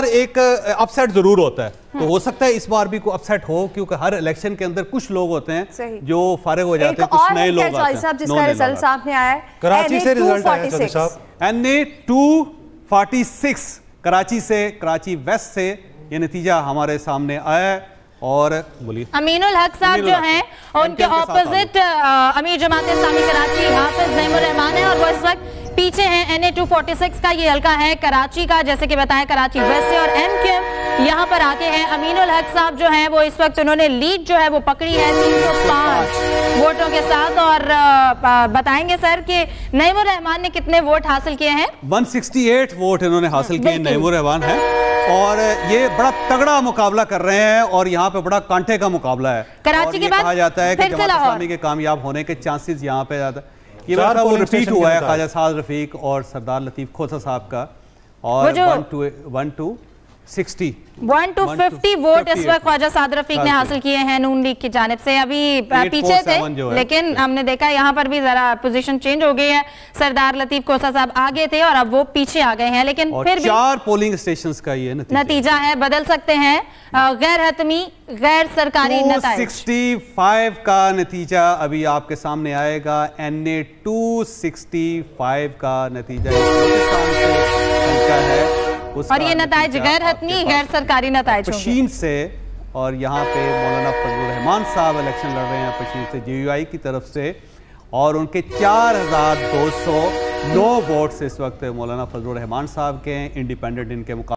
एक अपसेट जरूर होता है, तो हो सकता है इस बार भी कोई अपसेट हो, क्योंकि हर इलेक्शन के अंदर कुछ लोग होते हैं जो फारिग हो जाते हैं, कुछ नए लोग आते हैं। कराची से रिजल्ट आया साहब NA246 कराची से, कराची वेस्ट से ये नतीजा हमारे सामने आया। और अमीनुल हक साहब जो हैं उनके ऑपोजिट अमीर जमाते सामी कराची, हाफिज नईम उर रहमान है और वो इस वक्त पीछे हैं। NA246 का ये हलका है कराची का, जैसे कि बताया कराची वेस्ट से, और MQM यहाँ पर आते हैं। अमीनुल हक साहब जो हैं वो इस वक्त उन्होंने लीड जो है वो पकड़ी है 305 वोटों के साथ। और बताएंगे सर कि नईम उर रहमान ने कितने वोट हासिल किए हैं? 168 वोट इन्होंने हासिल किए, नईम उर रहमान है, और ये बड़ा तगड़ा मुकाबला कर रहे हैं और यहाँ पे बड़ा कांटे का मुकाबला है। कराची के बाद कहा जाता है कि जमात इस्लामी के कामयाब होने के चांसेस यहाँ पे ज्यादा। ये बार वो रिपीट हुआ है ख्वाजा सादर रफीक और सरदार लतीफ खोसा साहब का, और 1 to 50 वोट इस वक्त ख्वाजा सादर रफीक ने हासिल किए हैं नून लीग की जानिब से। अभी पीछे थे लेकिन हमने देखा यहाँ पर भी जरा पोजीशन चेंज हो गई है, सरदार लतीफ खोसा साहब आगे थे और अब वो पीछे आ गए हैं। लेकिन फिर भी 4 पोलिंग स्टेशंस का ये नतीजा है, बदल सकते हैं गैर हतमी गैर सरकारी नतीजा। 265 का नतीजा अभी आपके सामने आएगा, NA265 का नतीजा, और ये नताइज गैर हतमी गैर सरकारी नताइज पशीन से। और यहाँ पे मौलाना फजलुर रहमान साहब इलेक्शन लड़ रहे हैं पशीन से JUI की तरफ से, और उनके 4209 वोट्स इस वक्त मौलाना फजलुर रहमान साहब के हैं इंडिपेंडेंट इनके मुकाबले।